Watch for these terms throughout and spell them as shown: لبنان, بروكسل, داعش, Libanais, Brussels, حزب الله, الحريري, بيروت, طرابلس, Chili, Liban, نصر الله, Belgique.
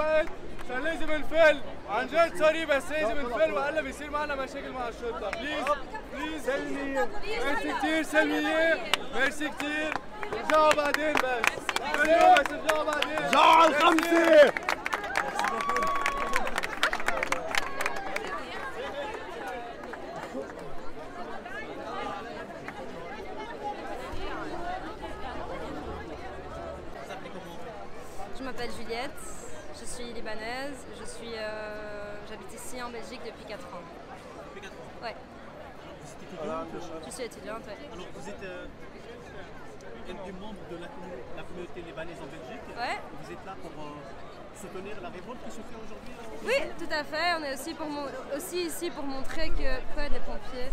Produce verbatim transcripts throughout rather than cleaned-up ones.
بقى عشان لازم الفيلم عن جد سوري، بس لازم الفيلم والا بيصير معنا مشاكل مع الشرطه. بليز بليز سلمي، ميرسي كتير سلمية، ميرسي كتير. رجعوا بعدين بس، رجعوا بس، رجعوا بعدين، رجعوا على الخمسه. Je m'appelle Juliette, je suis libanaise, je suis, euh, j'habite ici en Belgique depuis quatre ans. Depuis quatre ans? Ouais. Vous êtes étudiante? Je suis étudiante, ouais. Alors vous êtes euh, un des membres de la, la communauté libanaise en Belgique? Ouais. Vous êtes là pour euh, soutenir la révolte qui se fait aujourd'hui? Oui, tout à fait. On est aussi, pour mon, aussi ici pour montrer que... Quoi, les pompiers?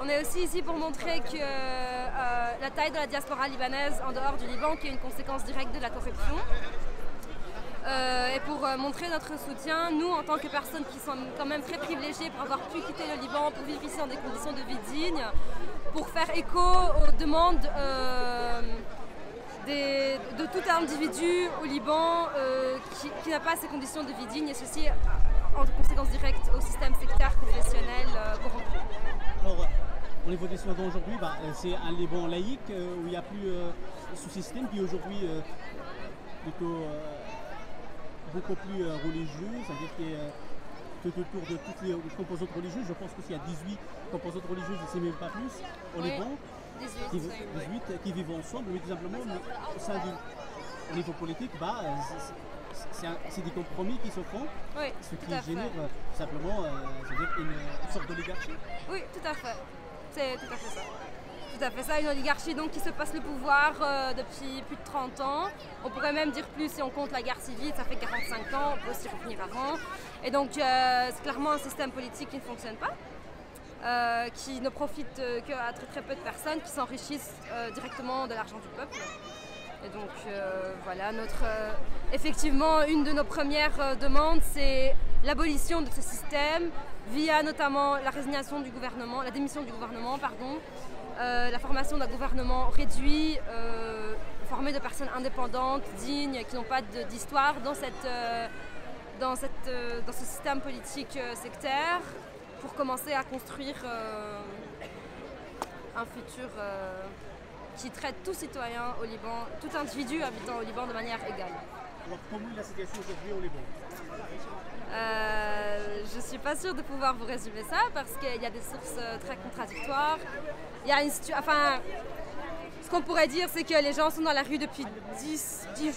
On est aussi ici pour montrer que euh, la taille de la diaspora libanaise en dehors du Liban, qui est une conséquence directe de la corruption, Euh, et pour euh, montrer notre soutien, nous en tant que personnes qui sont quand même très privilégiées pour avoir pu quitter le Liban, pour vivre ici dans des conditions de vie dignes, pour faire écho aux demandes euh, des, de tout individu au Liban euh, qui, qui n'a pas ces conditions de vie dignes, et ceci en conséquence directe au système sectaire confessionnel euh, corrompu. Alors, au niveau des slogans aujourd'hui, bah, c'est un Liban laïque euh, où il n'y a plus euh, sous-système, puis aujourd'hui euh, plutôt... Euh, beaucoup plus religieux, c'est-à-dire qu'il y a tout autour de toutes les composantes religieuses. Je pense qu'il y a dix-huit composantes religieuses, je ne sais même pas plus, au Liban, dix-huit qui vivent ensemble, mais tout simplement au sein du niveau politique, bah, c'est des compromis qui se font, oui, ce qui génère tout simplement euh, c'est-à-dire une sorte d'oligarchie. Oui, tout à fait, c'est tout à fait ça. Tout à fait ça, une oligarchie donc qui se passe le pouvoir euh, depuis plus de trente ans. On pourrait même dire plus si on compte la guerre civile, ça fait quarante-cinq ans, on peut aussi revenir avant. Et donc euh, c'est clairement un système politique qui ne fonctionne pas, euh, qui ne profite qu'à très très peu de personnes, qui s'enrichissent euh, directement de l'argent du peuple. Et donc euh, voilà, notre, euh, effectivement une de nos premières euh, demandes, c'est l'abolition de ce système via notamment la résignation du gouvernement, la démission du gouvernement, pardon. Euh, la formation d'un gouvernement réduit, euh, formé de personnes indépendantes, dignes, qui n'ont pas d'histoire dans, euh, dans, euh, dans ce système politique euh, sectaire, pour commencer à construire euh, un futur euh, qui traite tout citoyen au Liban, tout individu habitant au Liban de manière égale. Alors, comment est la situation aujourd'hui au Liban ? euh, Je ne suis pas sûre de pouvoir vous résumer ça parce qu'il y a des sources très contradictoires. Il y a une enfin, ce qu'on pourrait dire, c'est que les gens sont dans la rue depuis dix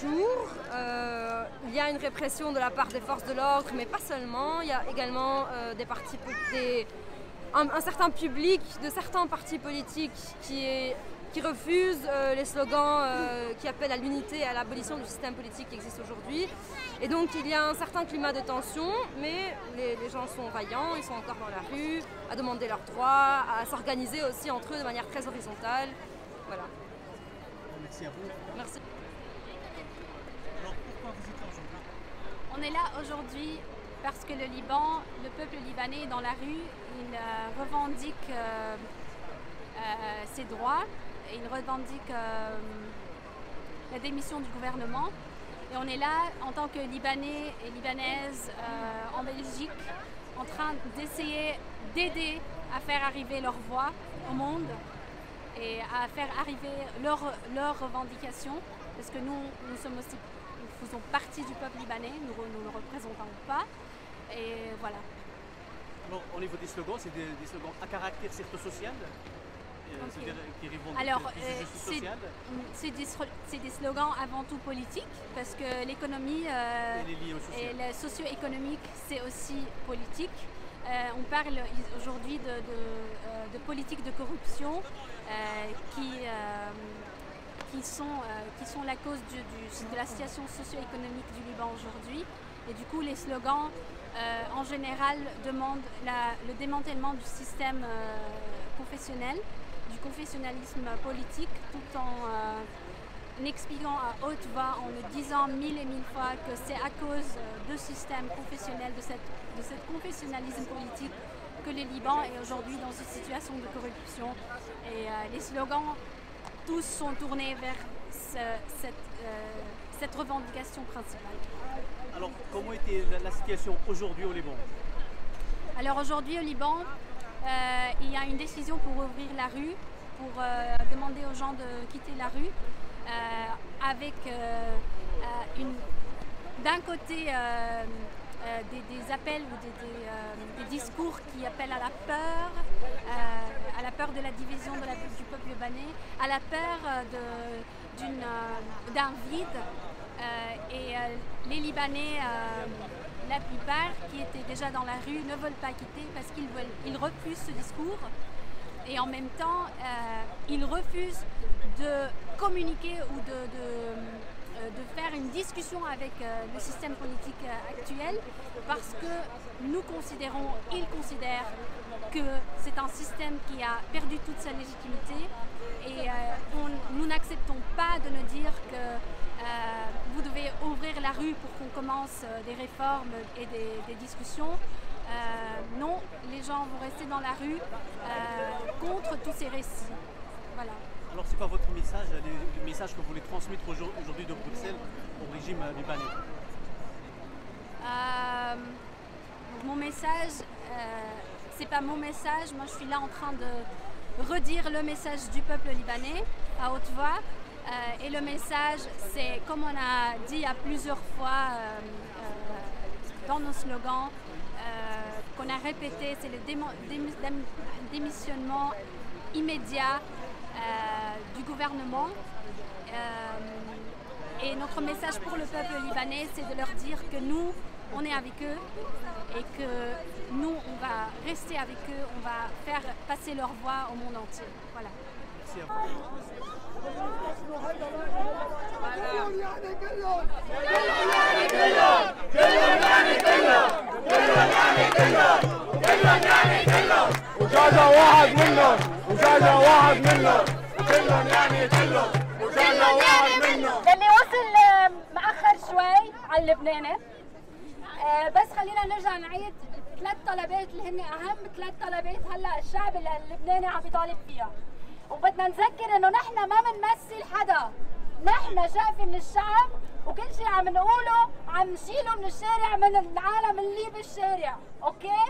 jours. Euh, il y a une répression de la part des forces de l'ordre, mais pas seulement. Il y a également euh, des partis, des, un, un certain public de certains partis politiques qui est... qui refusent euh, les slogans euh, qui appellent à l'unité et à l'abolition du système politique qui existe aujourd'hui. Et donc il y a un certain climat de tension, mais les, les gens sont vaillants, ils sont encore dans la rue, à demander leurs droits, à s'organiser aussi entre eux de manière très horizontale. Voilà. Merci à vous. Merci. Alors pourquoi vous êtes là aujourd'hui? On est là aujourd'hui parce que le Liban, le peuple libanais est dans la rue, il euh, revendique euh, euh, ses droits. Il revendique euh, la démission du gouvernement et on est là en tant que Libanais et Libanaises euh, en Belgique en train d'essayer d'aider à faire arriver leur voix au monde et à faire arriver leurs leur revendications, parce que nous, nous sommes aussi, nous faisons partie du peuple libanais, nous, nous ne le représentons pas et voilà. Alors, au niveau des slogans, c'est des, des slogans à caractère certes social. Okay. Alors, euh, c'est des, des slogans avant tout politiques, parce que l'économie euh, et le socio-économique, c'est aussi politique. Euh, on parle aujourd'hui de, de, de politiques de corruption euh, qui, euh, qui, sont, euh, qui sont la cause du, du, de la situation socio-économique du Liban aujourd'hui. Et du coup, les slogans, euh, en général, demandent la, le démantèlement du système euh, confessionnel, du confessionnalisme politique, tout en euh, expliquant à haute voix, en le disant mille et mille fois, que c'est à cause euh, du système confessionnel, de, cette, de cet confessionnalisme politique, que le Liban est aujourd'hui dans une situation de corruption. Et euh, les slogans, tous sont tournés vers ce, cette, euh, cette revendication principale. Alors, comment était la, la situation aujourd'hui au Liban? Alors aujourd'hui au Liban, euh, il y a une décision pour ouvrir la rue, pour euh, demander aux gens de quitter la rue, euh, avec euh, une, d'un côté euh, euh, des, des appels ou des, des, euh, des discours qui appellent à la peur, euh, à la peur de la division de la, du peuple libanais, à la peur de, d'une, euh, d'un vide. Euh, et euh, les Libanais, euh, la plupart, qui étaient déjà dans la rue, ne veulent pas quitter parce qu'ils veulent, ils refusent ce discours. Et en même temps, euh, ils refusent de communiquer ou de, de, euh, de faire une discussion avec euh, le système politique euh, actuel, parce que nous considérons, ils considèrent que c'est un système qui a perdu toute sa légitimité, et euh, on, nous n'acceptons pas de nous dire que euh, vous devez ouvrir la rue pour qu'on commence des réformes et des, des discussions. Euh, non, les gens vont rester dans la rue euh, contre tous ces récits. Voilà. Alors c'est quoi votre message, le message que vous voulez transmettre aujourd'hui de Bruxelles au régime libanais? euh, Mon message, euh, c'est pas mon message, moi je suis là en train de redire le message du peuple libanais à haute voix. Euh, et le message, c'est comme on a dit à plusieurs fois euh, euh, dans nos slogans, Euh, qu'on a répété, c'est le démo, dém, dém, démissionnement immédiat euh, du gouvernement. Euh, et notre message pour le peuple libanais, c'est de leur dire que nous, on est avec eux et que nous, on va rester avec eux, on va faire passer leur voix au monde entier. Voilà. Merci à vous. وجاجة واحد منه وجاجة واحد منه كلهم يعني كلهم وجاجة واحد منه اللي وصل مأخر شوي على اللبناني. آه بس خلينا نرجع نعيد ثلاث طلبات اللي هن أهم ثلاث طلبات هلا الشعب اللبناني عم يطالب فيها، وبدنا نذكر إنه نحن ما بنمثل حدا، نحن شقفة من الشعب، وكل شيء عم نقوله عم نشيله من الشارع من العالم اللي بالشارع، اوكي؟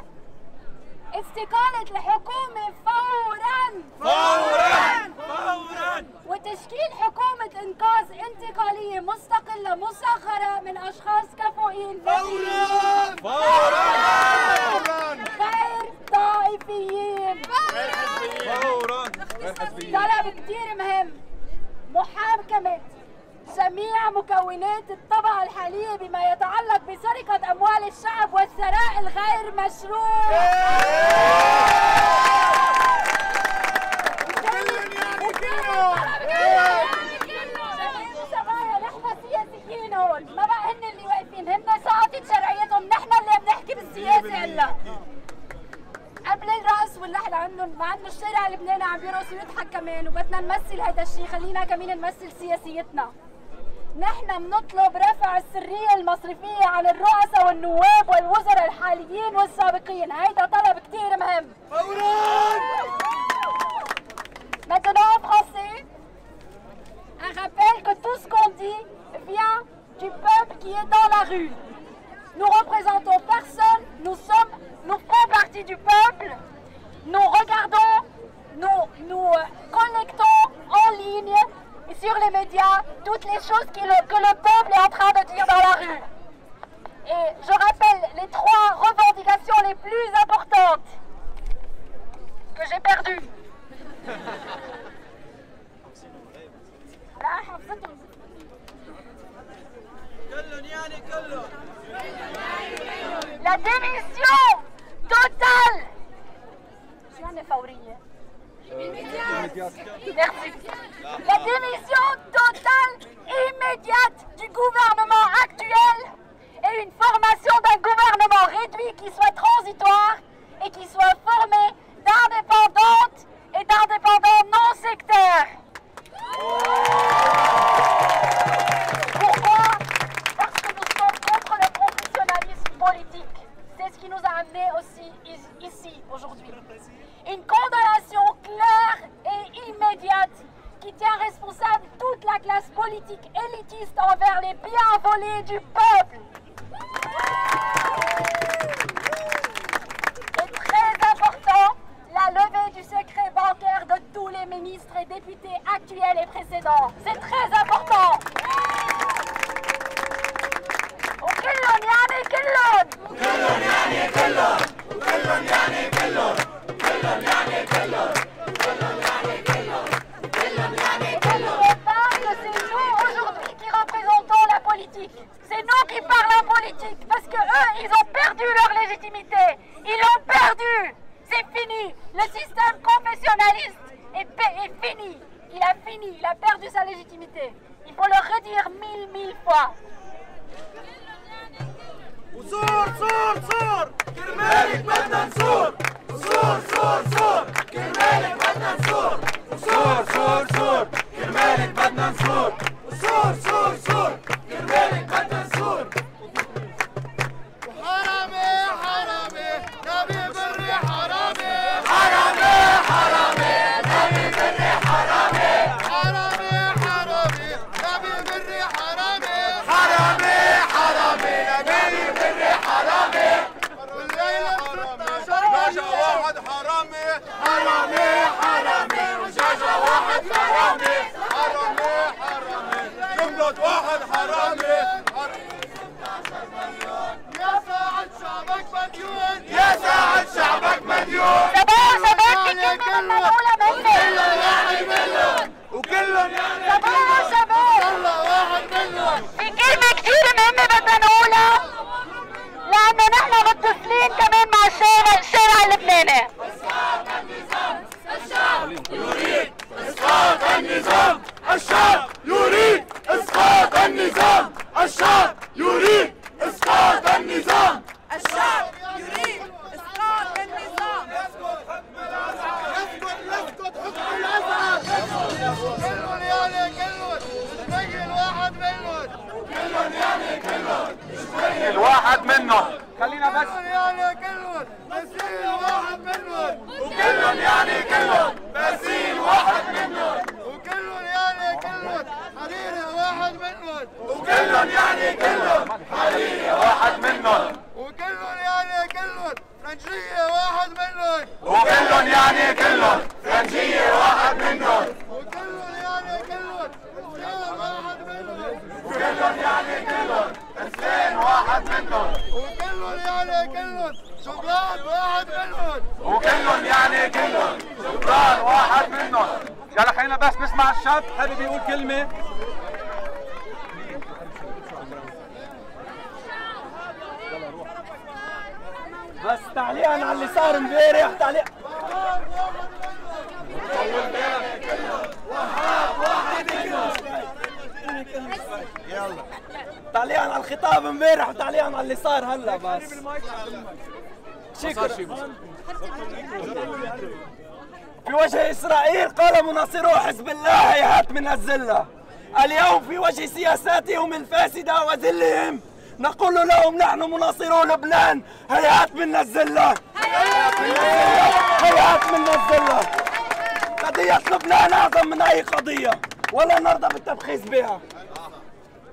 استقالة الحكومة فوراً! فوراً! فوراً! وتشكيل حكومة إنقاذ انتقالية مستقلة مسخرة من أشخاص كفؤين فورا! فوراً! غير طائفيين! فوراً! طلب كتير مهم، محاكمة جميع مكونات الطبقة الحالية بما يتعلق بسرقة أموال الشعب والثراء الغير مشروع. جميع الصبايا نحن سياسيين هون، ما بقى هن اللي واقفين، هن سقطت شرعيتهم، نحن اللي بنحكي بالسياسة هلا. قبل الرأس واللحلة عندهم، مع انه الشارع اللبناني عم يرقص ويضحك كمان، وبدنا نمثل هذا الشيء، خلينا كمان نمثل سياسيتنا. نحن بنطلب رفع السرية المصرفية عن الرؤساء والنواب والوزراء الحاليين والسابقين، هيدا طلب كتير مهم. فوراً! Maintenant en français, un rappel que tout ce qu'on dit vient du peuple qui est dans la rue. Nous représentons personne, nous sommes, nous faisons partie du peuple, nous regardons, nous, nous collectons en ligne et sur les médias toutes les choses que le, que le peuple est en train de dire dans la rue. Et je rappelle les trois revendications les plus importantes que j'ai perdues. La démission totale. Merci. La démission totale immédiate du gouvernement actuel et une formation d'un gouvernement réduit qui soit transitoire et qui soit formé d'indépendantes et d'indépendants non sectaires. Pourquoi? Parce que nous sommes contre le professionnalisme politique. C'est ce qui nous a amenés aussi ici aujourd'hui. Une condamnation claire et immédiate qui tient responsable toute la classe politique élitiste envers les biens volés du peuple. Et très important, la levée du secret bancaire de tous les ministres et députés actuels et précédents. C'est très important. C'est nous qui parlons politique, parce que eux, ils ont perdu leur légitimité. Ils l'ont perdu. C'est fini. Le système confessionnaliste est, est fini. Il a fini. Il a perdu sa légitimité. Il faut le redire mille, mille fois. في وجه إسرائيل قال مناصرو حزب الله هيهات من الذلة. اليوم في وجه سياساتهم الفاسدة وذلهم نقول لهم نحن مناصرو لبنان هيهات من الذلة هيهات من الذلة. قضية لبنان أعظم من أي قضية ولا نرضى بالتبخيز بها.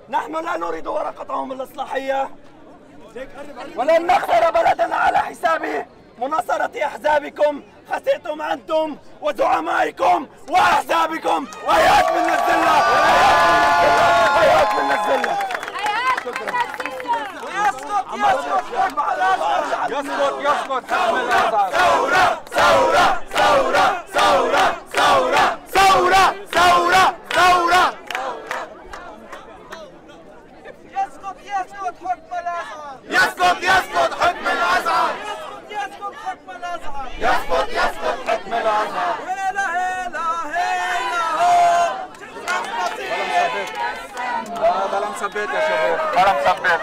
نحن لا نريد ورقتهم الإصلاحية ولن نخسر بلدنا على حسابه. مناصرة أحزابكم خسرتم أنتم وزعمائكم وأحزابكم. وهيات من الذلة وهيات من الذلة يسقط يسقط ثورة ثورة ثورة ثورة ثورة ثورة ثورة ثورة يسقط يسقط حكم الأزهر يسقط يسقط حكم الأزهر يسقط حكم الأزهر يسقط يسقط حكم الأزهر هلا هلا هلا هو ده لا مثبت يا شباب ده لا مثبت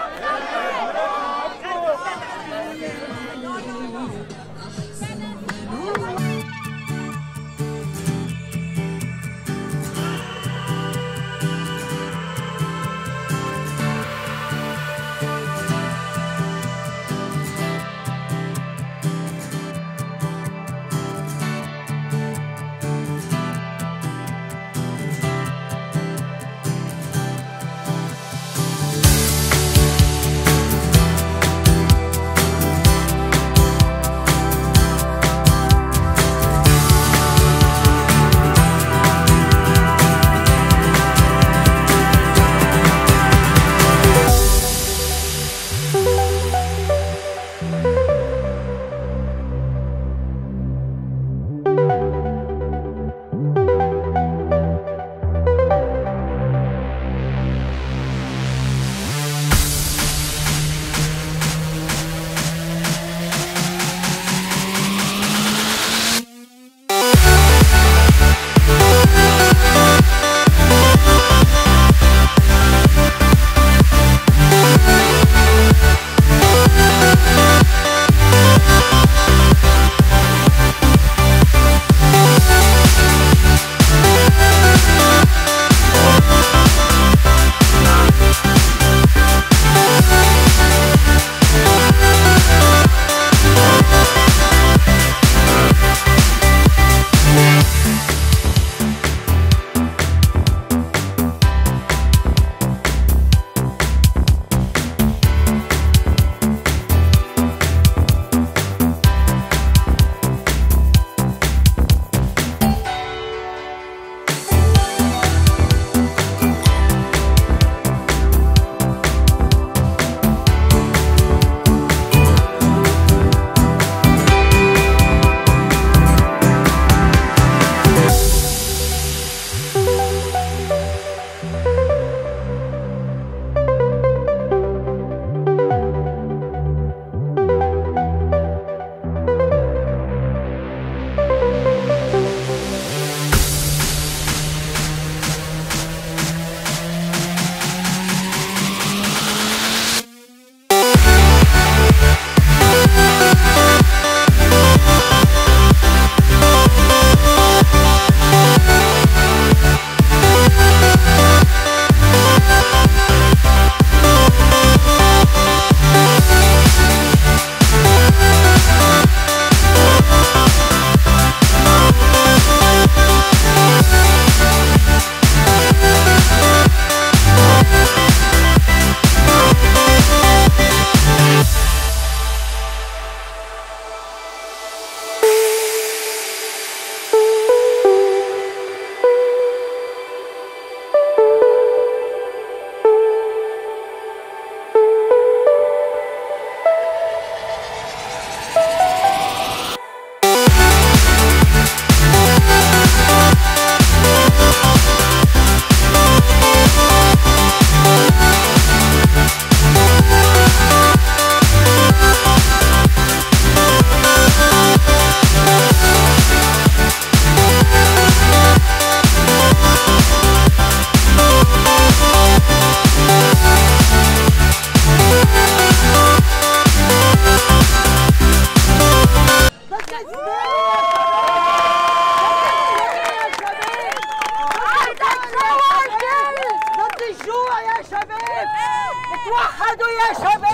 توحدوا يا شباب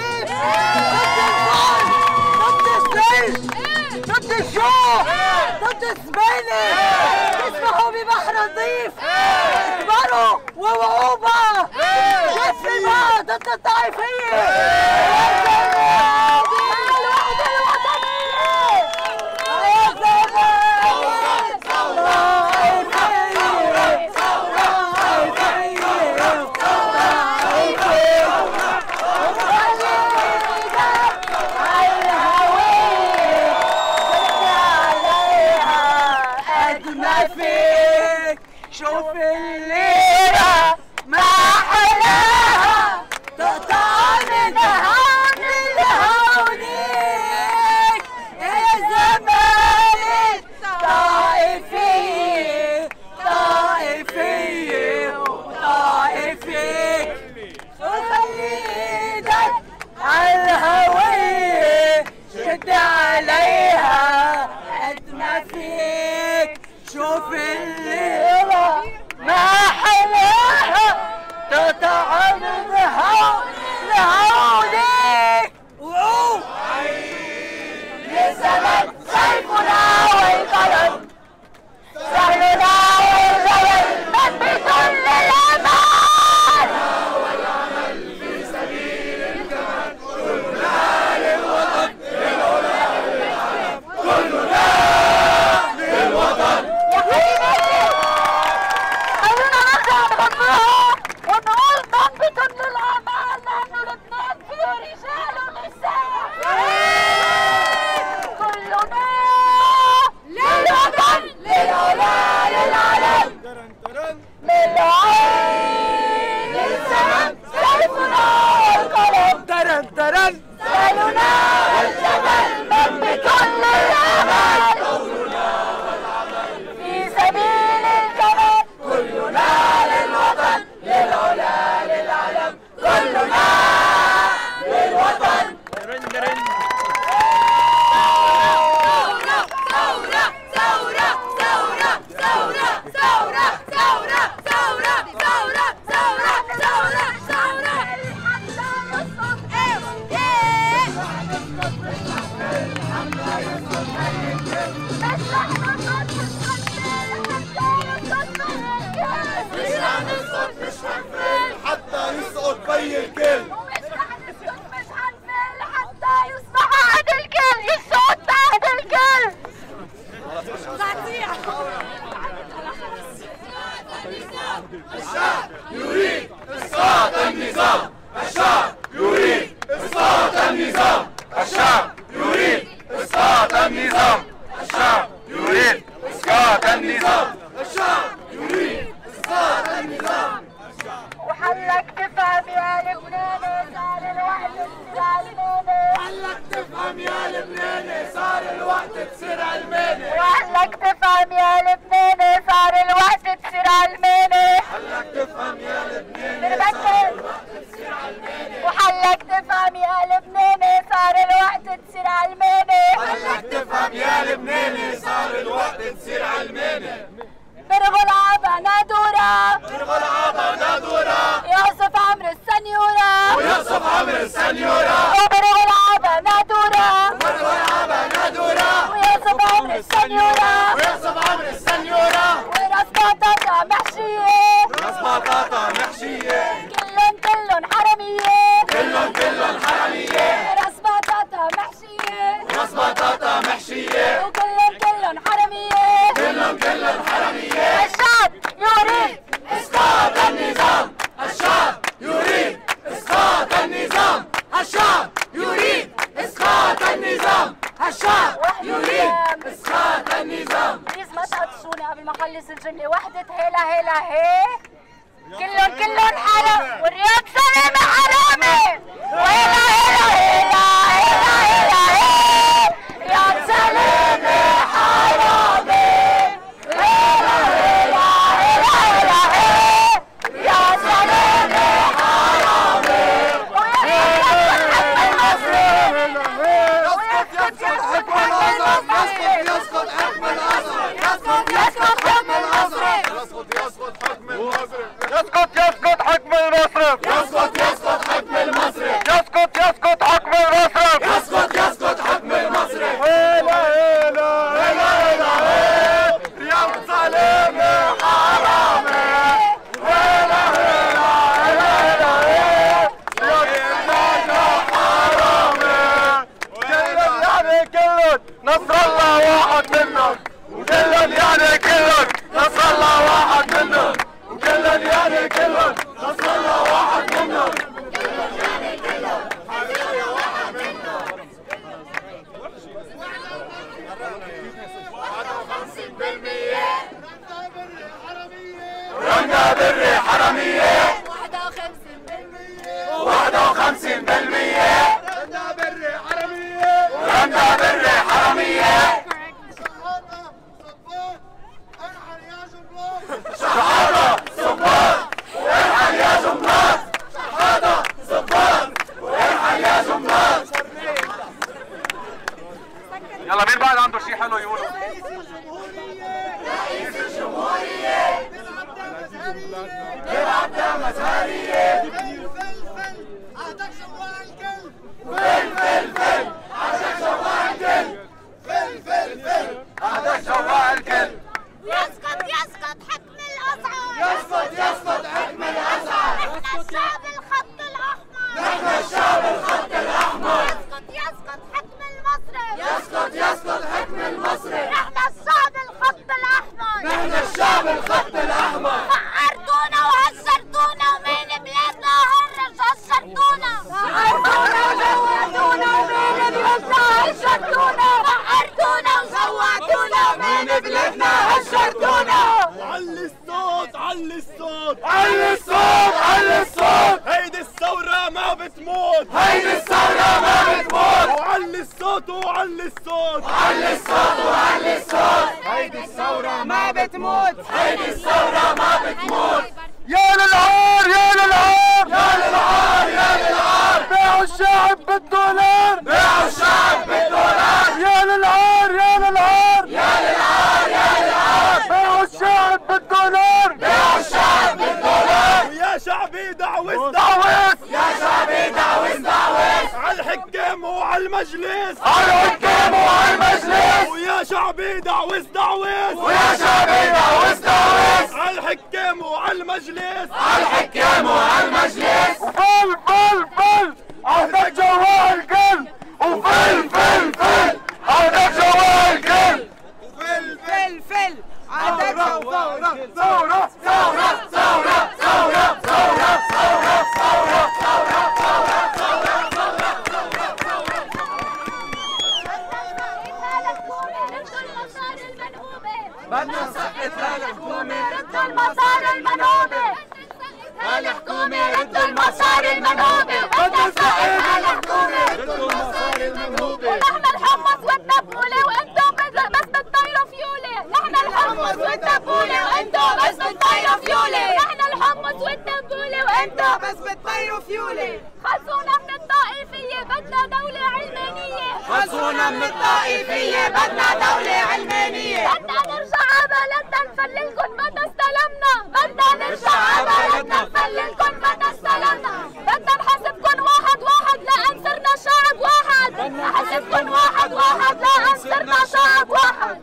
ضد الفقر، ضد السيف، ضد الجوع، ضد الزباله. اسمحوا ببحر نظيف، اكبروا ووعوا بقى، جسمي بقى ضد الضعيفيه. شوف الليلة ما حلاها، تقطع من هون لهونيك يا زمالك. طائفية طائفية وطائفيك، خلي ايدك على الهوية، شد عليها قد ما فيك. شوف الليلة ما حلاها، تقطع من هون لهونيك. وقوم للزمن سيفنا والقلم، سهلنا والجبل، مثبت للأمان. والعمل في سبيل الجمال، كلنا للوطن، للعلا للعلم، كلنا للوطن. ونقول ضبط للأعمال، لأنه لبنان فيه رجال ونساء. كلنا للوطن، للعلا للعلم، من عين الزمن سيفنا والقلم. سهلنا والجبل، مثبت للأمان. الجملة وحدة، هيلا هيلا هي. كلهم كلهم بتموت، هيدي الثورة ما بتموت. وعلي الصوت وعلي الصوت، وعلي الصوت وعلي الصوت، هيدي الثورة ما بتموت، هيدي الثورة ما بتموت. يا للعار يا للعار يا للعار يا للعار، بيعوا الشعب بالدولار، بيعوا الشعب بالدولار. يا للعار يا للعار يا للعار يا للعار، بيعوا الشعب بالدولار، بيعوا الشعب بالدولار. ويا شعبي دعوس دعوس، يا شعبي دعوس دعوس، عالحكام وعالمجلس، عالحكام وعالمجلس. ويا شعبي دعوس دعوس، ويا شعبي دعوس دعوس، عالحكام وعالمجلس، عالحكام وعالمجلس. وفل فل فل عهدك جواه الكل، وفل فل فل عهدك جواه الكل، وفل فل فل عهدك جواه الكل. ثورة ثورة ثورة ثورة ثورة ثورة ثورة ثورة ثورة ثورة ثورة ثورة ثورة. بدنا نسقط هالحكومة ضد المصاري المنهوبة، هالحكومة ضد المصاري المنهوبة، بدنا نسقط هالحكومة ضد المصاري المنهوبة. ونحن الحمص والتبولة وانتم بس بتطيروا فيولة، نحن الحمص والتبولة وانتم بس بتطيروا فيولة، نحن الحمص والتبولة وانتم بس بتطيروا فيولة. خلصونا من الطائفية بدنا دولة علمانية، خلصونا من الطائفية بدنا دولة علمانية. بدنا نرجع عبالتنا نفللكم متى استلمنا، بدنا نرجع عبالتنا نفللكم متى استلمنا. بدنا نحاسبكم واحد واحد لأن صرنا شعب واحد، بدنا نحاسبكم واحد واحد لأن صرنا شعب واحد.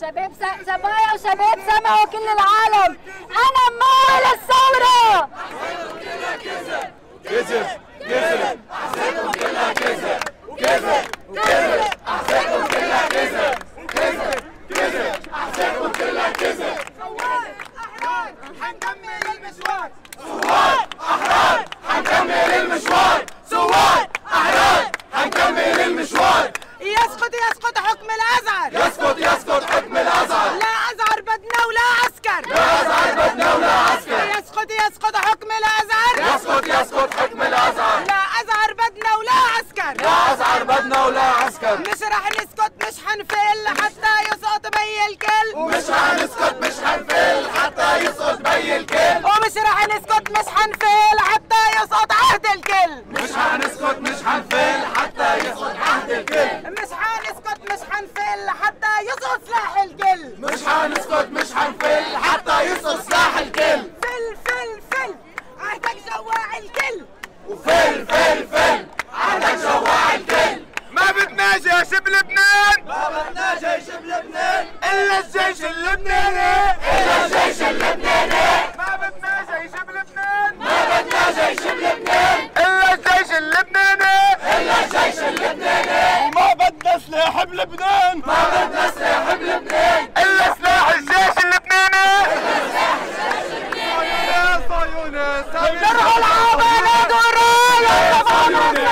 شباب زبايا وشباب سمعوا كل العالم، أنا ممول الثورة. أحسنكم كلها كذب كذب كذب، أحسنكم كلها كذب كذب كذب، أحسنكم كلها كذب كذب كذب، أحسنكم كلها كذب. ثوار أحرار حنكمل المشوار، ثوار أحرار حنكمل المشوار، ثوار أحرار حنكمل المشوار. يسقط يسقط حكم الأزهر، يسقط يسقط حكم الأزهر، لا أزهر بدنا ولا عسكر، لا أزهر بدنا ولا عسكر. يسقط يسقط حكم الأزهر، يسقط يسقط حكم الأزهر، لا أزهر بدنا ولا عسكر، لا أزهر بدنا ولا عسكر. مش رح نسكت مش حنفل حتى يسقط بي الكل، ومش رح نسكت مش حنفل حتى يسقط بي الكل، ومش رح نسكت مش حنفل حتى يسقط عهد الكل، مش حنسكت مش حنفل حتى يسقط عهد الكل، مش حنسكت مش حنفل حتى يسقط سلاح الكل، مش حنسكت مش حنفل حتى يسقط سلاح الكل. فل فل فل عهدك جواع الكل، وفل فل فل عهدك جواع الكل. ما بدنا جيش بلبنان، ما بدنا جيش بلبنان، إلا الجيش اللبناني، إلا الجيش اللبناني. ما بدنا جيش بلبنان، ما بدنا جيش بلبنان، إلا الجيش اللبناني، إلا الجيش اللبناني. وما بدنا سلاح بلبنان، ما بدنا سلاح بلبنان، إلا سلاح الجيش اللبناني، إلا سلاح الجيش اللبناني. يا صهيوني درعوا العبالة دوروا، يا صهيوني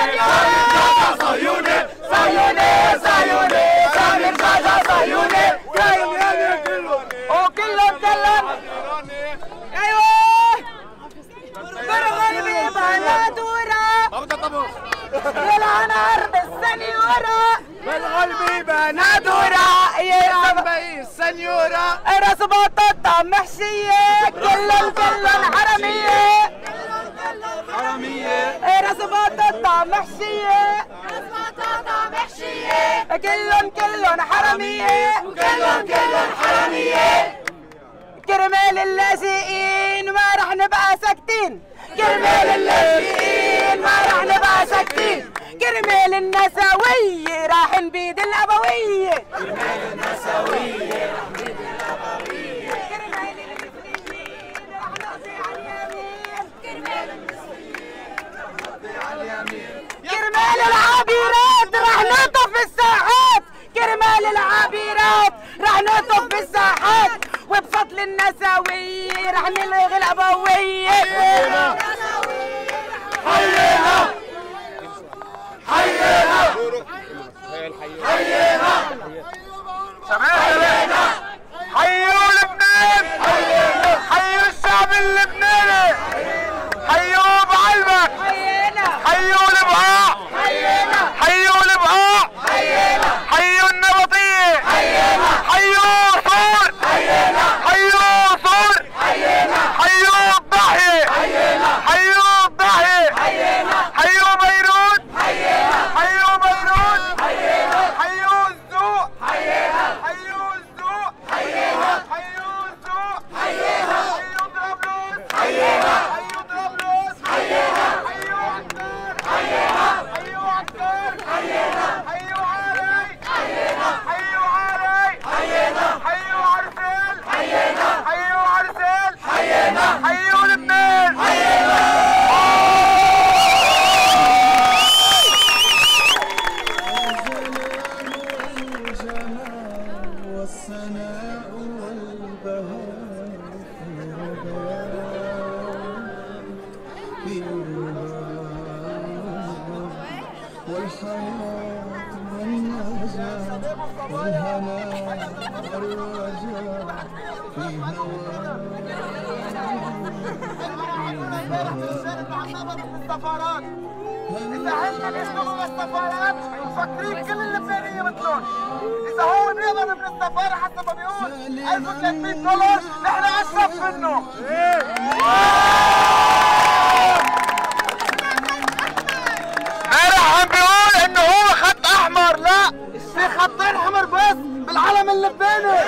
صهيوني صهيوني صهيوني سامر جاجا صهيوني. كلهم كلهم وكلهم كلهم، أيوه درعوا العبالة دوروا، يلعن عرض السنيورة بالقلب بنادورة، يلعن بي السنيورة راس بطاطا محشية. كلهم كلهم حرامية، حرامية راس بطاطا محشية، راس بطاطا محشية، كلهم كلهم حرامية، كلهم كلهم حرامية. كرمال اللاجئين ما رح نبقى ساكتين، كرمال اللاجئين ما رح نبقى ساكتين، كرمال النسوية راح نبيد الأبوية، كرمال النسوية راح نبيد الأبوية، كرمال المسلمين راح نقضي على اليمين، كرمال المسلمين راح نقضي على اليمين، كرمال العابرات راح نطف الساحات، كرمال العابرات راح نطف الساحات، وبفضل النسوية رح نلغي الأبوية. حيينا حيينا حيينا حيينا شباب، حيينا حيوا لبنان، حيوا الشعب اللبناني. الحياة والنجاة والهناء والرجاء في هواك. إذا عندك يشتغلوا بالسفارات مفكرين كل اللبنانية مثلهم. إذا هو بيقبض من السفارة حتى ما بيقول ألف وثلاثمية دولار نحن أشرف منه. أنا عم بيقول إنه هو خط أحمر، لا في خطين حمر بس بالعلم اللبناني.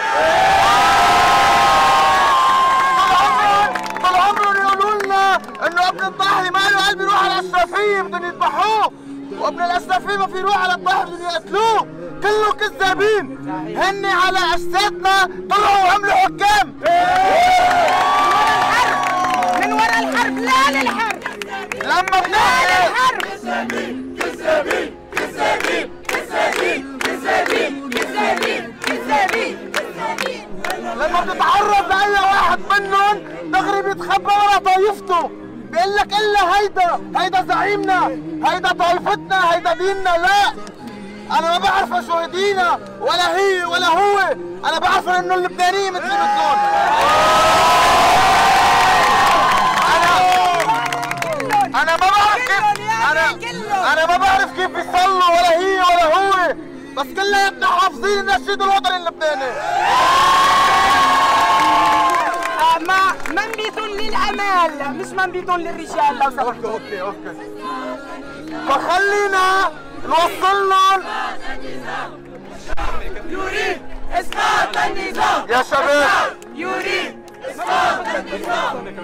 ابن الضاحي ما له قلب يروح على الاشرفيه، بدهم يذبحوه، وابن الاشرفيه ما في يروح على الضاحي، بدهم يقتلوه، كله كذابين، هن على اجسادنا طلعوا وعملوا حكام. من ورا الحرب، من ورا الحرب، لا للحرب، لما بنحكي للحرب كذابين كذابين كذابين كذابين كذابين كذابين كذابين كذابين، لما بتتعرض لاي واحد منهم دغري بيتخبى ورا طايفته، بيقول لك الا هيدا، هيدا زعيمنا، هيدا طائفتنا، هيدا ديننا. لا انا ما بعرف شو هي دينا ولا هي ولا هو، انا بعرف انه اللبنانيين مثل مثلهم. انا انا ما بعرف كيف انا انا ما بعرف كيف بيصلوا ولا هي ولا هو، بس كلياتنا حافظين النشيد الوطني اللبناني. منبت للامال مش منبت للرجال لو سمحت. اوكي اوكي فخلينا نوصل لهم. يريد اسقاط النظام يا شباب، يريد اسقاط النظام.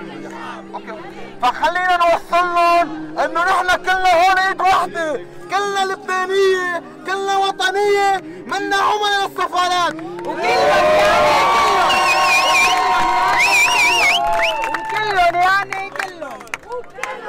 اوكي فخلينا نوصل لهم انه نحن كلنا هون ايد واحده، كلنا لبنانيه، كلنا وطنيه، منا عملاء السفارات، وكلنا يعني كلهم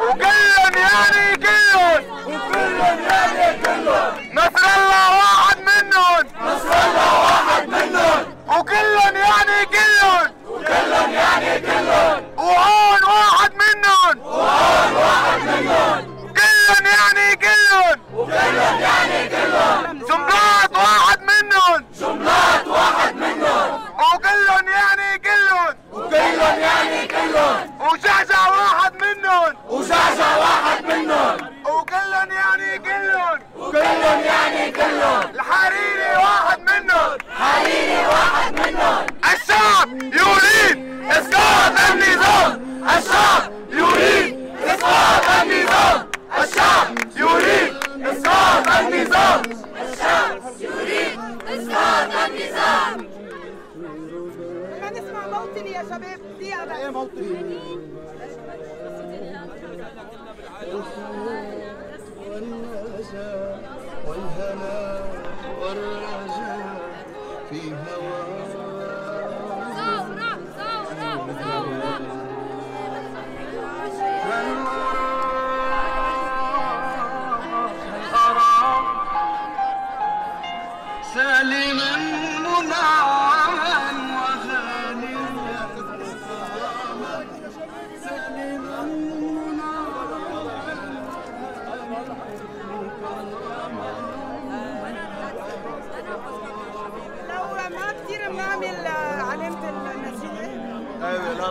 وكلهم يعني كلهم وكلهم يعني كلهم نصر الله واحد منهم، نصر الله واحد منهم، وكلهم يعني كلهم وكلهم يعني كلهم وهون واحد منهم وهون واحد منهم وكلهم يعني كلهم وكلهم يعني كلهم جملات واحد منهم جملات واحد منهم وكلهم يعني كلهم وكلهم يعني كلهم وجعجع واحد منهم وجعجع واحد منهم وكلهم يعني كلهم وكلهم يعني كلهم الحريري واحد منهم حريري واحد منهم الشعب يريد اسقاط النظام، الشعب يريد اسقاط النظام، الشعب يريد اسقاط النظام، الشعب يريد اسقاط النظام. لما نسمع موطني يا شباب دقيقة بقى. ايه موطني؟ والنجاة والهناء والرجاء في هواك. ثورة ثورة ثورة. سالما منعما وخاليا سالما منعما. لورا ما كثير بنعمل علامة النسيج. ايوه لا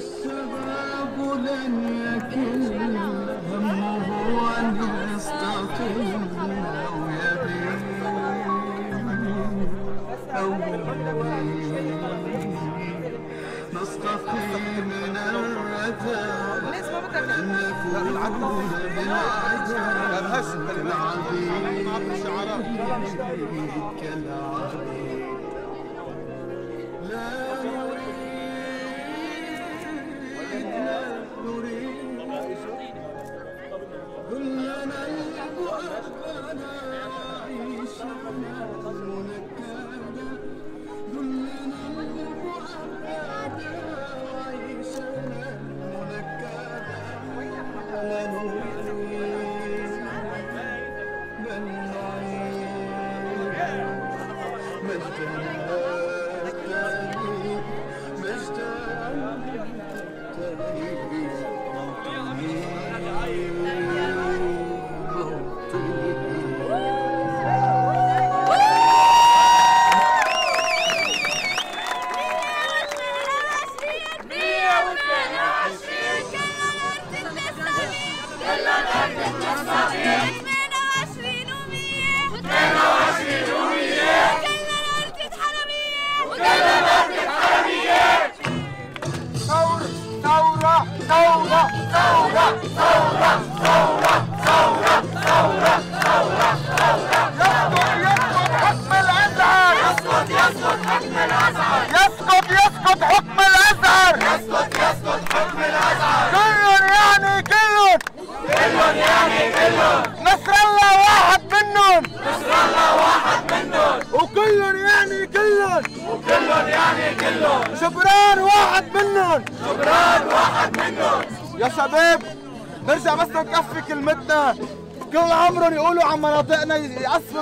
الشباب لن يكل همه أن يستقل أو يبين أو يبين نستقي من الردى نكون بالعجل العظيم كالعظيم. لا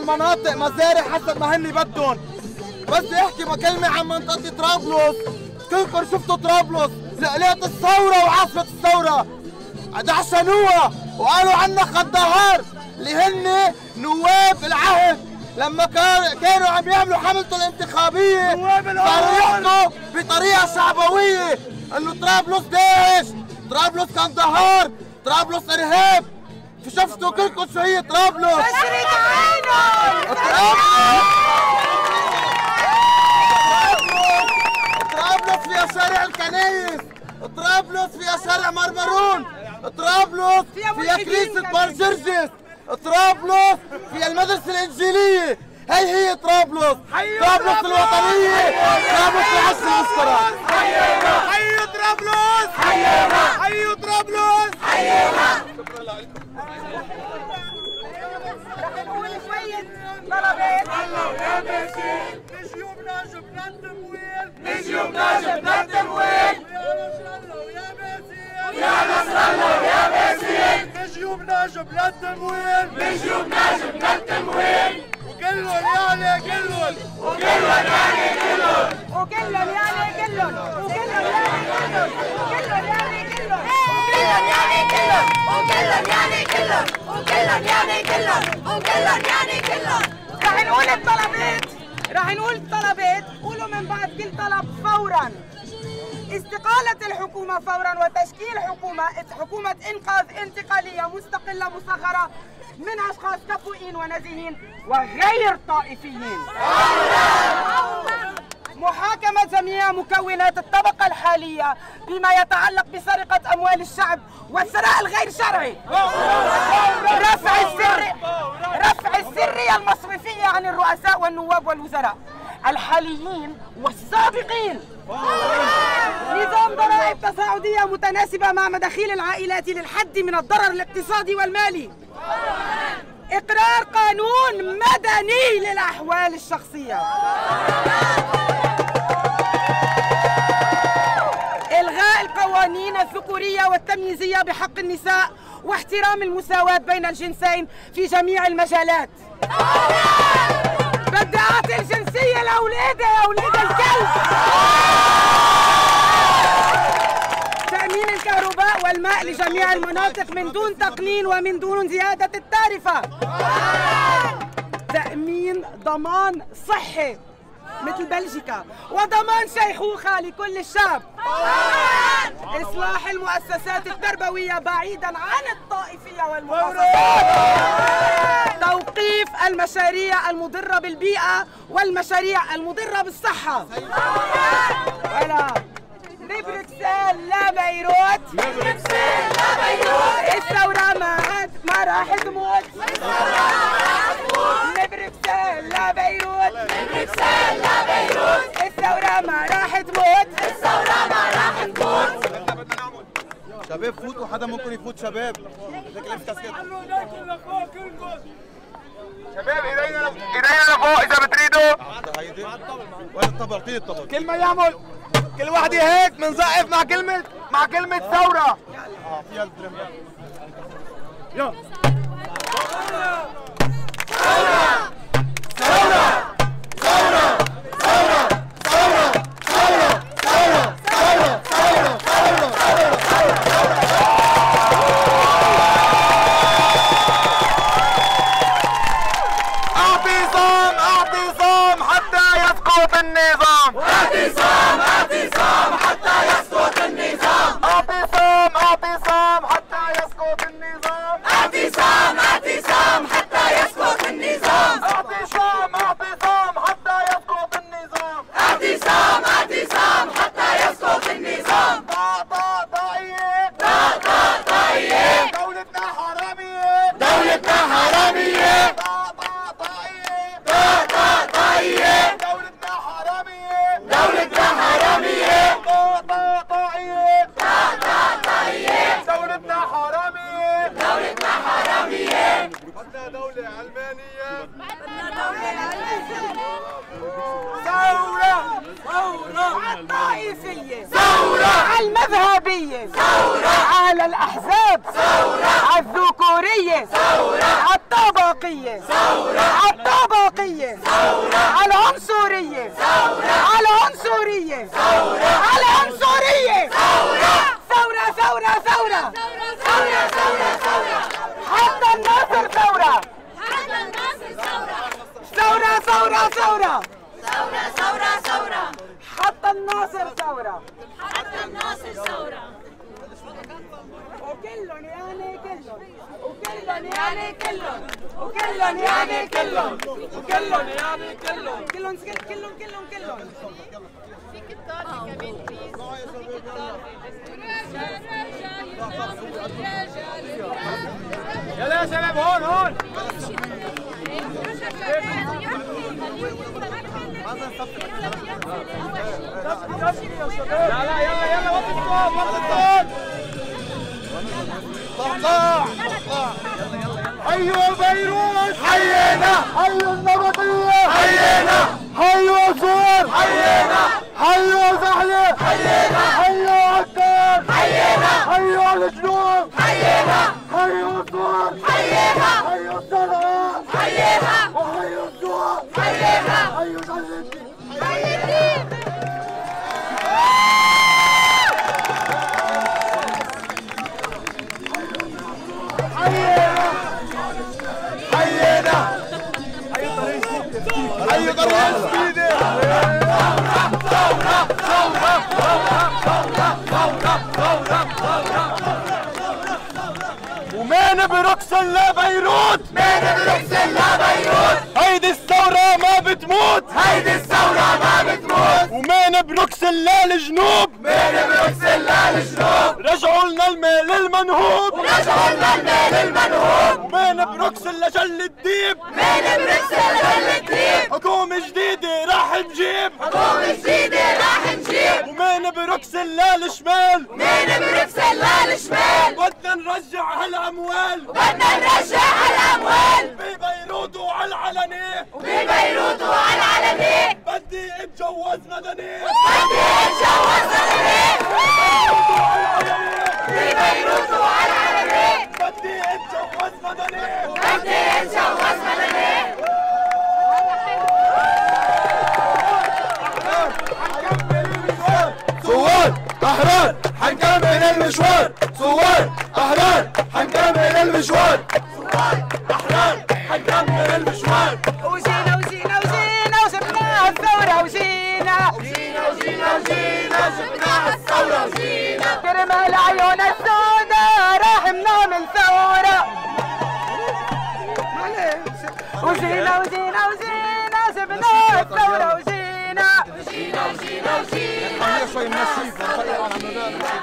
مناطق مزارع حسب ما هن بدهم. بس احكي بكلمه عن منطقه طرابلس، كلكم شفتوا طرابلس لقلات الثوره وعاصمه الثوره، دعشنوها وقالوا عنا خدهار اللي هن نواب العهد لما كانوا عم يعملوا حملته الانتخابيه طريقته بطريقه شعبويه انه طرابلس داعش، طرابلس قندهار، طرابلس ارهاب. شفتوا كلكم شو هي طرابلس؟ بشرة عينهم. طرابلس فيها شارع الكنايس، طرابلس فيها شارع مرمرون، طرابلس فيها كنيسة بارجرجس، طرابلس فيها المدرسة الإنجيلية. هي هي طرابلس، طرابلس الوطنية، طرابلس العز المشترك. حيونا حيو طرابلس، حيونا حيو طرابلس، حيونا. شكرا لكم. رح نقول شوية طلبات. الله يا بشير نجيوبنا جبنا التمويل، نجيوبنا جبنا التمويل. يا نصر الله ويا بشير، يا نصر الله ويا بشير نجيوبنا جبنا التمويل، نجيوبنا جبنا التمويل. وكلهم يعني كلهم، وكلهم يعني كلهم، وكلهم يعني كلهم، وكلهم يعني كلهم، وكلهم يعني كلهم، وكلهم يعني كلهم، وكلهم يعني كلهم، وكلهم يعني كلهم، وكلهم يعني كلهم. رح نقول الطلبات، رح نقول الطلبات، قولوا من بعد كل طلب فورا. استقالة الحكومة فورا وتشكيل حكومة حكومة إنقاذ انتقالية مستقلة مصغرة من أشخاص كفؤين ونزيهين وغير طائفيين. محاكمة جميع مكونات الطبقة الحالية بما يتعلق بسرقة أموال الشعب والثراء الغير شرعي. رفع السر رفع السرية المصرفية عن الرؤساء والنواب والوزراء الحاليين والسابقين. نظام ضرائب تصاعدية متناسبة مع مداخيل العائلات للحد من الضرر الاقتصادي والمالي. إقرار قانون مدني للأحوال الشخصية. إلغاء القوانين الذكورية والتمييزية بحق النساء واحترام المساواة بين الجنسين في جميع المجالات. بدعات الجنسية لأولادها يا أولاد الكلب. تأمين الكهرباء والماء لجميع المناطق من دون تقنين ومن دون زيادة التعرفة. تأمين ضمان صحي مثل بلجيكا وضمان شيخوخة لكل الشعب. إصلاح المؤسسات التربوية بعيدا عن الطائفية والمخصصات. توقيف المشاريع المضرة بالبيئة والمشاريع المضرة بالصحة. لبروكسل لا بيروت، لبروكسل لا بيروت، الثورة ما عاد ما راح تموت، الثورة ما راح تموت. لبروكسل لا بيروت، لبروكسل لا بيروت، الثورة ما راح تموت، الثورة ما راح تموت. شباب فوتوا، حدا ممكن يفوت شباب؟ شباب ايدينا ايدينا لفوق اذا بتريدوا. وين الطبل؟ اعطيني الطبل. كل ما يعمل كل واحد هيك بنزقف مع كلمة مع كلمة ثورة. يلا يلا ثورة ثورة ثورة ثورة. النظام، اعتصام اعتصام حتى يسقط النظام، اعتصام اعتصام حتى يسقط النظام، اعتصام اعتصام حتى يسقط النظام، اعتصام اعتصام حتى يسقط النظام، اعتصام اعتصام حتى يسقط النظام. ضاع ضاع ضايق ضاع ضاع ضايق دولتنا حرامية، دولتنا حرامية، بدنا دولة علمانية، بدنا دولة علمانية، ثورة ثورة على الطائفية، ثورة على المذهبية، ثورة على الأحزاب، ثورة على الذكورية، ثورة على الطبقية، ثورة على الطبقية، ثورة على العنصرية، ثورة على العنصرية، ثورة على العنصرية، ثورة ثورة ثورة ثورة ثورة ثورة ثورة حتى الناصر ثورة، حتى الناصر ثورة، ثورة ثورة ثورة ثورة ثورة ثورة حتى الناصر ثورة، حتى الناصر ثورة، وكلهم يعني كلهم، وكلهم يعني كلهم، وكلهم يعني كلهم، وكلهم يعني كلهم، كلهم كلهم كلهم كلهم في كتار كمان يا شباب. هون هون لا لا يلا يلا وقت الطوب، وقت الطوب، طلع طلع حيوا بيروت، حيينا، حيوا النبطية، حيينا، حيوا الزور، حيينا، حيوا زحلة، حيينا، حيوا عكار، حيينا، حيوا الجنوب، حيينا، حيوا الزور، حيينا، حيوا الزرعة، حيينا، وحيوا الزور، حيينا، حيوا زحلتي، حييتي. ومين بروكسل لا بيروت، مين بروكسل لا بيروت، هيدي الثورة ما بتموت، هيدي الثورة ما بتموت، ومين بروكسل لا الجنوب، مين بروكسل لا الجنوب، رجعوا لنا المال المنهوب، رجعوا لنا المال المنهوب، ومين بروكسل لجل الديب، مين بروكسل لجل الديب، حكومة جديدة راح نجيب، حكومة جديدة راح نجيب، ومين بروكسل لا الشمال، مين بروكسل لا الشمال، بدنا نرجع هالاموال، بدنا نرجع هالاموال، ببيروت وعلى العلنية، ببيروت وعلى العلنية، بدي اتجوز مدني، بدي اتجوز مدني، ببيروت وعلى العلنية، ببيروت وعلى العلنية، بدي اتجوز مدني، بدي اتجوز مدني. ثوار احرار حنكمل المشوار، ثوار احرار حنكمل المشوار، ثوار احرار حنكمل المشوار، وجينا وجينا وجينا وجبنا الثوره، وجينا وجينا وجينا وجينا جبنا الثوره، وجينا كرمال عيون السوداء راح نعمل ثوره، وجينا وجينا وجينا جبنا الثوره، وجينا وجينا وجينا وجينا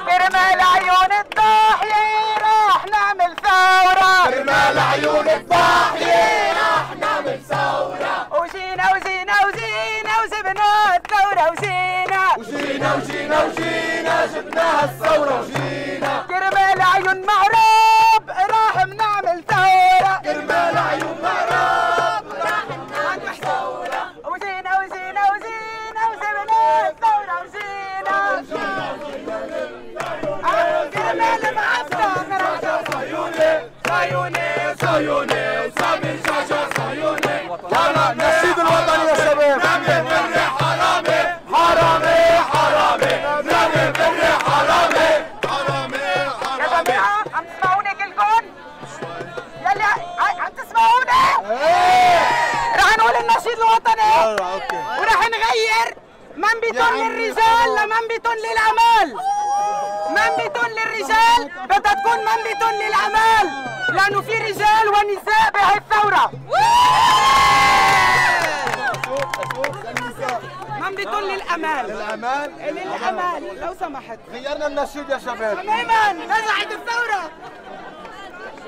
كرمال عيون الضاحية راح نعمل ثورة، كرمال عيون الضاحية راح نعمل ثورة، وجينا وجينا وجينا وجبنا الثورة، وجينا وجينا وجينا وجينا جبنا الثورة، وجينا كرمال عيون معراب راح نعمل ثورة، كرمال عيون معراب راح نعمل ثورة، وجينا وجينا وجينا وجبنا الثورة، وجينا نشيد الوطني يا شباب، نامي بري حرامي، حرامي حرامي، نامي بري حرامي. التنفيذ الوطني وراح نغير منبت للرجال لمنبت للأمال. منبت للرجال بدها تكون منبت للأمال، لأنه في رجال ونساء بهي الثورة. منبت للأمال للأمال للأمال لو سمحت. غيرنا النشيد يا شباب تماما، نزعت الثورة.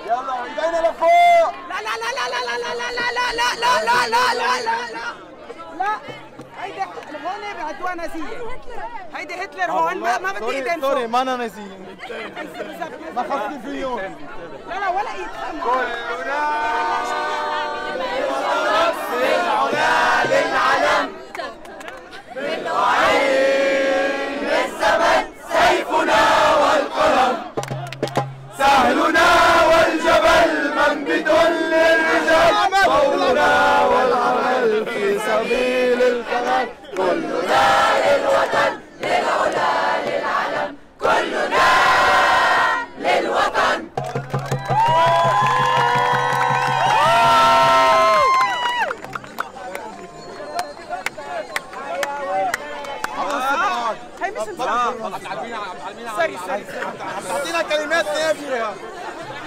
يلا ايدينا لفوق. لا لا لا لا لا لا لا لا لا لا لا لا لا لا لا هيدي هون بعدوها نازية. هيدي هتلر هون ما بدي ايدين فوق. سوري ما انا نازية، ما خفت فيهم. لا لا ولا ايد. كلنا نفس العلا للعلم، بالوعي بالزمن سيفنا والقلم، سهلنا والجبل منبت للرجال، قولنا والعمل في سبيل القلم، كلنا للوطن للعلا للعلم، كلنا للوطن. هي مش مزعجة، سوري سوري تعطينا كلمات نافية.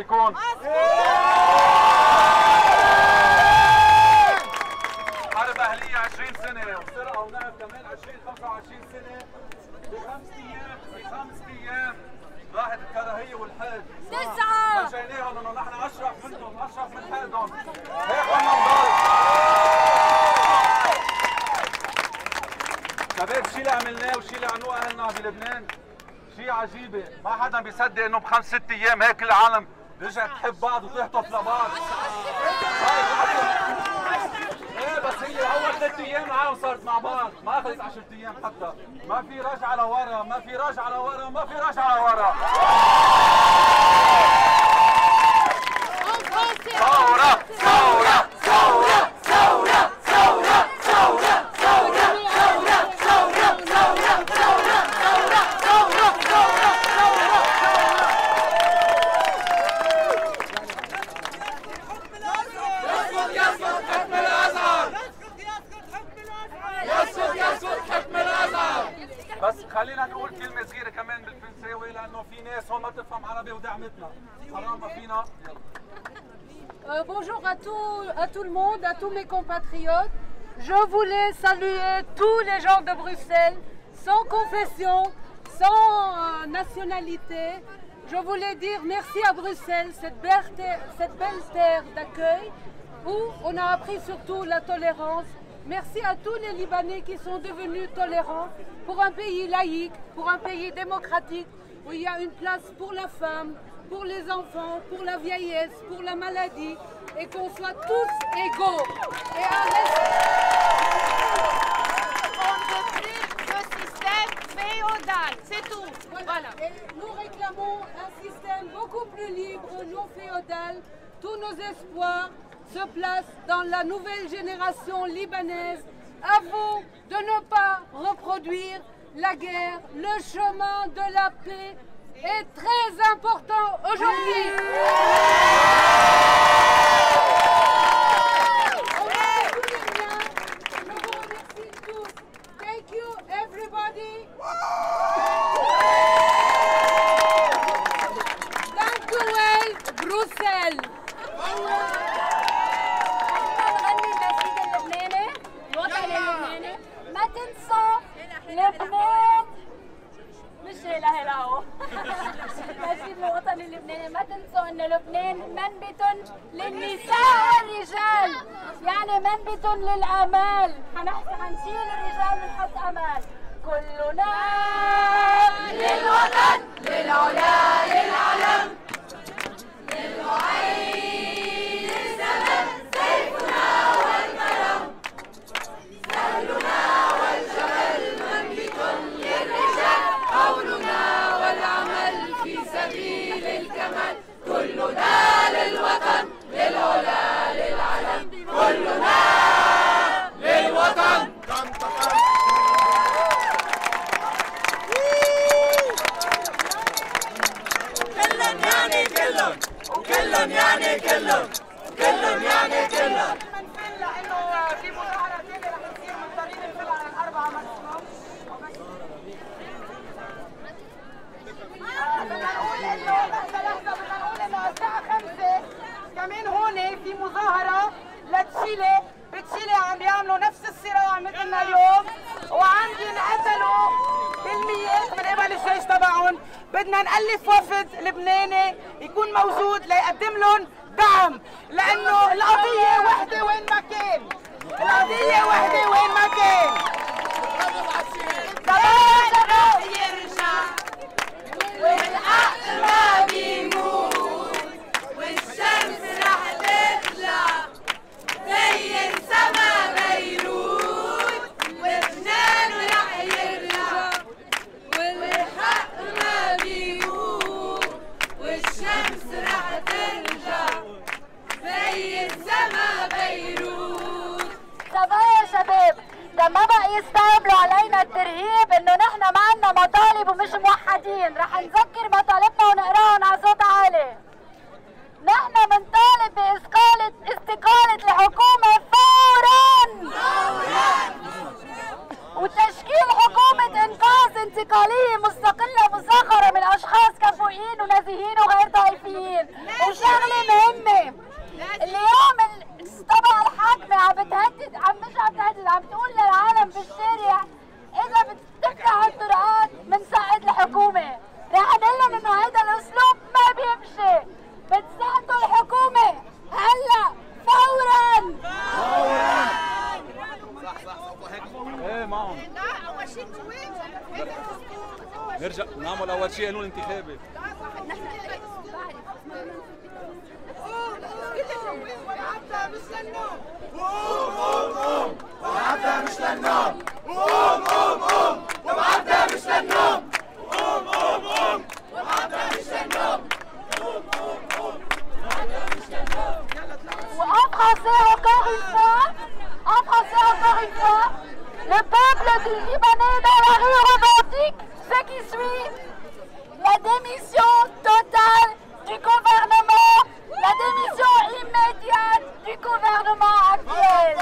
حيكون حرب أهلية عشرين سنة وسرقة ونهب كمان عشرين خمسة وعشرين سنة بخمس أيام بخمس أيام راحت الكراهية والحقد تسعة رجعناهم إنه نحن أشرف منهم أشرف من حقدهم هيك قلنا نضل شباب شي اللي عملناه وشي اللي عملوه أهلنا بلبنان شي عجيبة ما حدا بيصدق إنه بخمس ست أيام هيك العالم رجعت تحب بعض وتهتف لبعض بس هي اول ثلاث ايام معاهم صارت مع بعض، ما اخذت عشرة ايام حتى، ما في رجعه لورا، ما في رجعه لورا، ما في رجعه لورا. ثورة ثورة ثورة ثورة ثورة ثورة ثورة ثورة ثورة ثورة ثورة ثورة ثورة ثورة بس خلينا نقول كلمة صغيرة كمان بالفرنساوي لأنه في ناس هون ما بتفهم عربي ودعمتنا حرام ما فينا يلا. Bonjour à tout à tout le monde, à tous mes compatriotes. Je voulais saluer tous les gens de Bruxelles, sans confession, sans nationalité. Je voulais dire merci à Bruxelles, cette belle terre, cette belle terre d'accueil où on a appris surtout la tolérance. Merci à tous les Libanais qui sont devenus tolérants pour un pays laïque, pour un pays démocratique où il y a une place pour la femme, pour les enfants, pour la vieillesse, pour la maladie et qu'on soit tous égaux. Et on ne veut plus le système féodal, c'est tout. Voilà. Et nous réclamons un système beaucoup plus libre, non féodal. Tous nos espoirs se place dans la nouvelle génération libanaise. À vous de ne pas reproduire la guerre. Le chemin de la paix est très important aujourd'hui. Je vous remercie tous. Thank you everybody. Dank u wel, Bruxelles. ما تنسوا لبنان مش هلا هلا هو نسيب الوطن اللبناني ما تنسوا انه لبنان منبت للنساء والرجال يعني منبت للامال حنشيل الرجال ونحط امال كلنا للوطن للعلا للعلم للوعي للزمن سيفنا والكرم سهلنا كلنا للوطن للعلا للعلم كلنا للوطن كلن يعني كلن وكلن يعني كلن وكلن يعني كلن لانه في مظاهره ثانيه رح تصير مضطرين نفل على الاربعه ماكسيموم بدنا نقول انه الساعة خمسة كمان هون في مظاهرة لتشيلي بتشيلي عم بيعملوا نفس الصراع مثلنا اليوم وعم ينقتلوا بالمئات من قبل الجيش تبعهم، بدنا نألف وفد لبناني يكون موجود ليقدم لهم دعم لأنه القضية وحدة وين ما كان، القضية وحدة وين ما كان. الرب يرجع والعقرب يموت والشمس رح تطلع زي السما بيروت وجنانه رح يرجع والحق ما بيموت والشمس رح ترجع زي السما بيروت. صبايا يا شباب لما بقى يستقبلوا علينا الترهيب انه نحن ما عنا مطالب ومش موحدين رح نذكر مطالبنا ونقراهم على صوت عالي. نحن بنطالب باستقالة استقالة الحكومة فوراً وتشكيل حكومة إنقاذ انتقالية مستقلة مسخرة من أشخاص كفؤين ونزيهين وغير طائفيين. عم تقول للعالم بالشارع اذا بتقطع الطرقات بنساعد الحكومه، رح نقول لهم انه هيدا الاسلوب ما بيمشي، بتساعدوا الحكومه هلا فورا فورا. صح صح ايه معهم. لا اول شيء الجواز هيدا الاسلوب نرجع نعمل اول شيء قانون انتخابي. وعبدها مش للنوم، قوم قوم قوم، وعبدها مش للنوم، قوم قوم قوم، وعبدها مش للنوم، قوم قوم قوم، وعبدها مش للنوم، قوم قوم قوم، وعبدها مش للنوم. Enfoncez encore une fois, le peuple du Libanais dans la rue revendique ce qui suit: la démission totale du gouvernement, la démission immédiate du gouvernement actuel.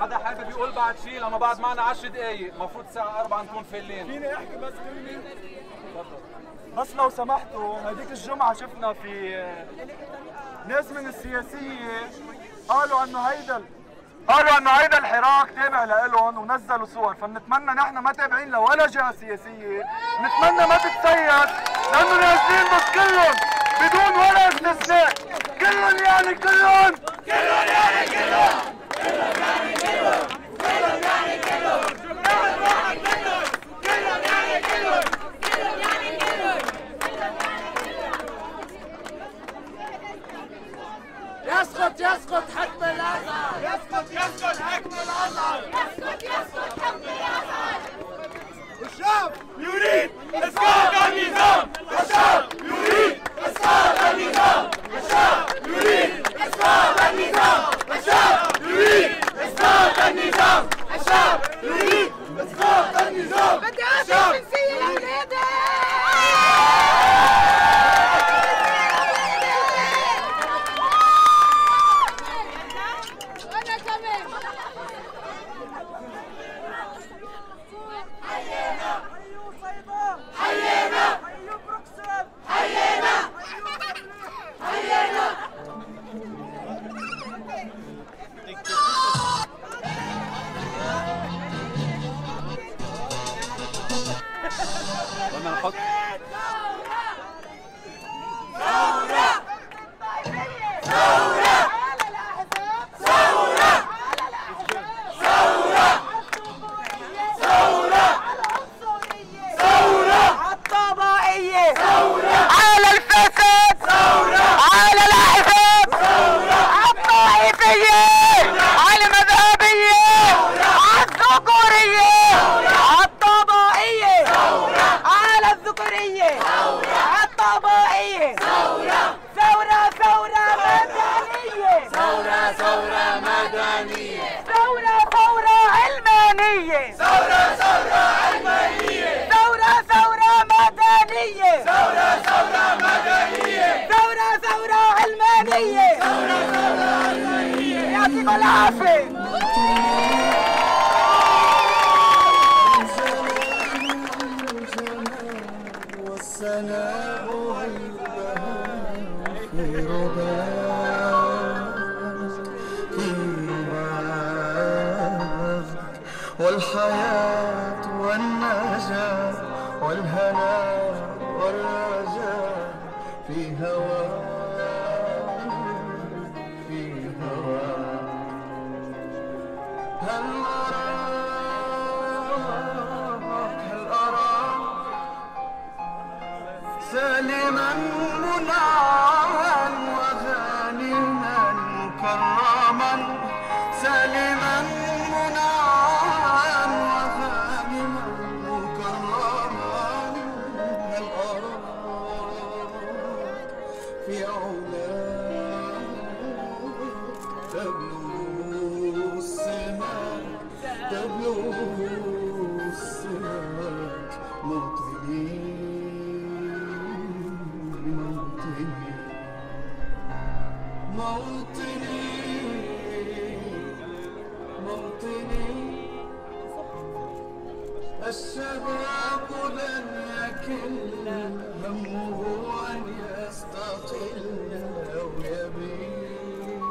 حدا حابب يقول بعد شيء؟ لما بعد معنا عشر دقايق، المفروض الساعة أربعة نكون فلين. فيني أحكي بس كلمة؟ بس لو سمحتوا، هذيك الجمعة شفنا في ناس من السياسية قالوا إنه هيدا قالوا إنه هيدا الحراك تابع لإلهم ونزلوا صور، فبنتمنى نحن ما تابعين لولا جهة سياسية، بنتمنى ما تتسيد لأنه نازلين بس كلهم بدون ولا استثناء، كلهم يعني كلهم كلهم يعني كلهم كلهم يعني كلهم كلهم يعني كلهم كلهم يعني كلهم كلهم يعني كلهم يسقط يسقط حكم الازهر، يسقط يسقط حكم الازهر، يسقط يسقط حكم الازهر. الشعب يريد اسقاط النظام، الشعب يريد اسقاط النظام، الشعب يريد اسقاط النظام، الشعب يريد اسقاط النظام، الشعب يريد اسقاط النظام. بدي اعطي الجنسيه لاولادي. والحياة والنجاة والهنا والرجاء في هوى في هوى. هل أراك هل أراك سالما منعما وغانما مكرما، سالما موطني ممطني الشباب لن يكل همه أن يستقل أو يبين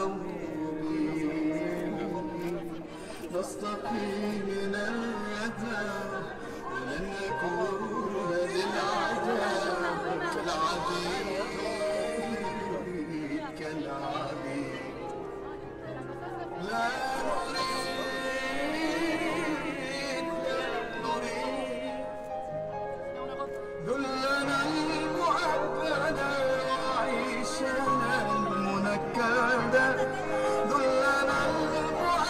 أو يبين. نستقي من الأذى ولن نكون للعذاب كالعبيد كالعبيد. لا نريد مجدنا وعهدنا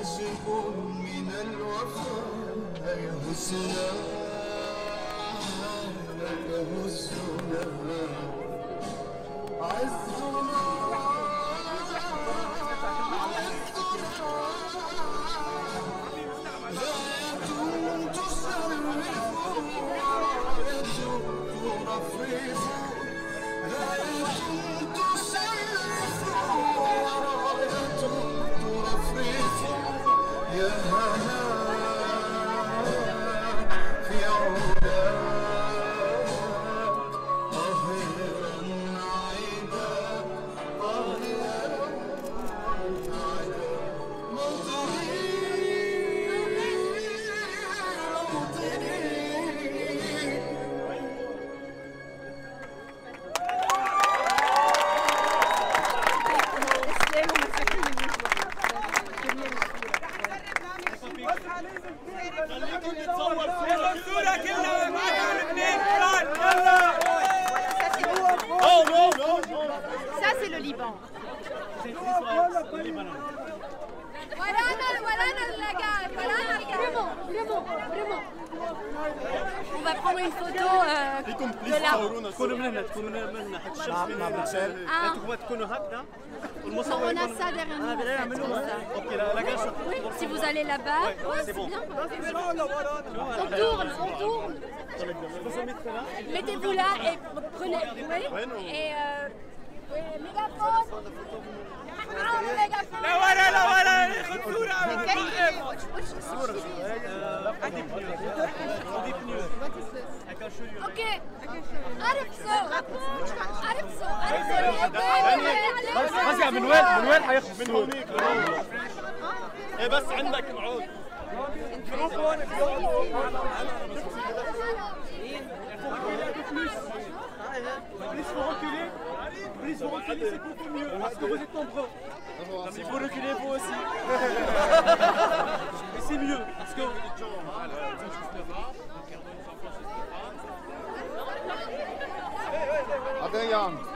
واجب من الوفاء يهزنا يهزنا عزنا عزنا غاية تسرف غاية ترفرف يا هناك في علاك طاهرا عيدا طاهرا عيدا موطني On va prendre une photo euh, de là. On a ça derrière nous. Oui, si vous allez là-bas, ouais, c'est bien. On tourne, on tourne. Mettez-vous là et prenez. Oui, et euh, mégaphone. لا ورا لا ورا الخطورة اوكي ارقصوا من وين من وين حياخذ من هونيك ايه بس عندك موعود Plus vous reculez, c'est beaucoup mieux, parce que vous êtes nombreux. Si vous reculez, vous aussi. Mais c'est mieux, parce que... Adéane.